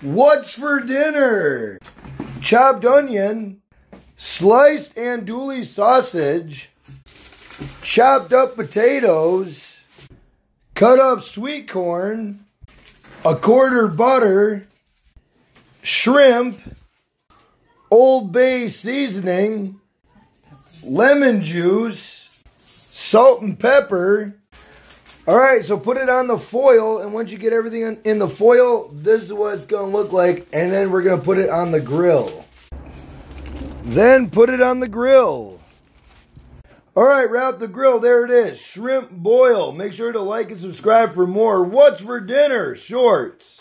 What's for dinner? Chopped onion, sliced andouille sausage, chopped up potatoes, cut up sweet corn, a quarter butter, shrimp, Old Bay seasoning, lemon juice, salt and pepper. Alright, so put it on the foil, and once you get everything in the foil, this is what it's going to look like, and then we're going to put it on the grill. Then put it on the grill. Alright, route the grill. There it is. Shrimp boil. Make sure to like and subscribe for more. What's for dinner? Shorts.